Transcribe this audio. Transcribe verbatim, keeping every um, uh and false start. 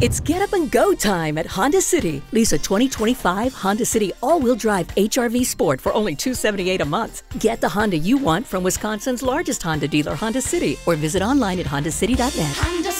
It's get up and go time at Honda City. Lease a twenty twenty-five Honda City all-wheel drive H R V Sport for only two hundred seventy-eight dollars a month. Get the Honda you want from Wisconsin's largest Honda dealer, Honda City, or visit online at honda city dot net.